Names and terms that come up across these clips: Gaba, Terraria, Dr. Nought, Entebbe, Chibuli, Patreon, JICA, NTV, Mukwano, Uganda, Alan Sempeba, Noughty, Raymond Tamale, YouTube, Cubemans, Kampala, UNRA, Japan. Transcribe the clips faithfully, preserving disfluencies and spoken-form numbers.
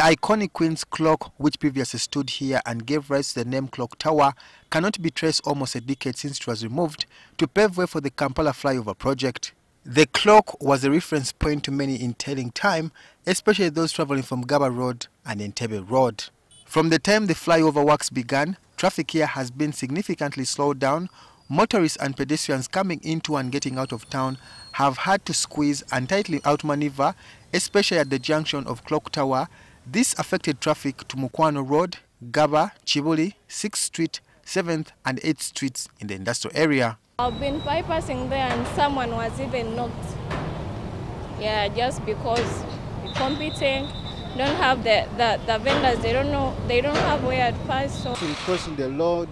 The iconic Queen's Clock, which previously stood here and gave rise to the name Clock Tower, cannot be traced almost a decade since it was removed to pave way for the Kampala flyover project. The clock was a reference point to many in telling time, especially those traveling from Gaba Road and Entebbe Road. From the time the flyover works began, traffic here has been significantly slowed down. Motorists and pedestrians coming into and getting out of town have had to squeeze and tightly outmaneuver, especially at the junction of Clock Tower. This affected traffic to Mukwano Road, Gaba, Chibuli, sixth Street, seventh and eighth Streets in the industrial area. I've been bypassing there and someone was even knocked. Yeah, just because we're competing, don't have the, the, the vendors, they don't know, they don't have where to pass. So crossing the road,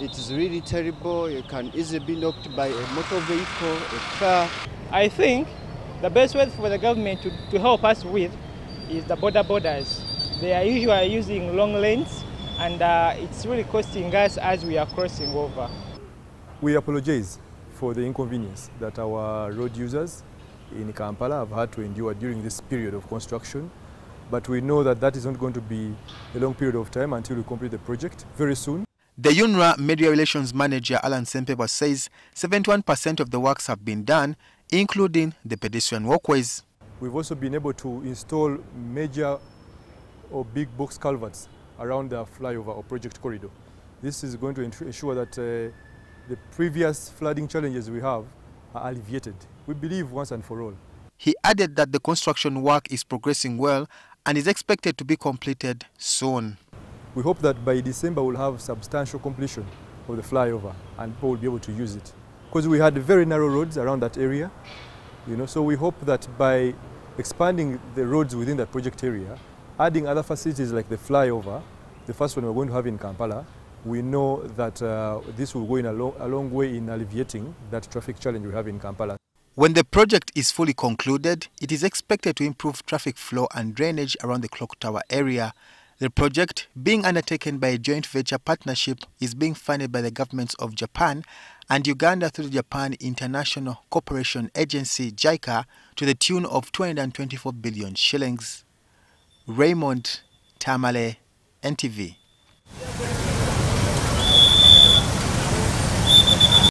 it is really terrible. You can easily be knocked by a motor vehicle, a car. I think the best way for the government to, to help us with is the border borders. They are usually using long lanes and uh, it's really costing us as we are crossing over. We apologize for the inconvenience that our road users in Kampala have had to endure during this period of construction, but we know that that is not going to be a long period of time until we complete the project very soon. The U N R A Media Relations Manager Alan Sempeba says seventy-one percent of the works have been done, including the pedestrian walkways. We've also been able to install major or big box culverts around the flyover or project corridor. This is going to ensure that uh, the previous flooding challenges we have are alleviated, we believe, once and for all. He added that the construction work is progressing well and is expected to be completed soon. We hope that by December we'll have substantial completion of the flyover and people will be able to use it. Because we had very narrow roads around that area, you know, so we hope that by expanding the roads within that project area, adding other facilities like the flyover, the first one we're going to have in Kampala, we know that uh, this will go in a, lo a long way in alleviating that traffic challenge we have in Kampala. When the project is fully concluded, it is expected to improve traffic flow and drainage around the Clock Tower area. The project, being undertaken by a joint venture partnership, is being funded by the governments of Japan and Uganda through the Japan International Cooperation Agency, JICA, to the tune of two hundred twenty-four billion shillings. Raymond Tamale, N T V.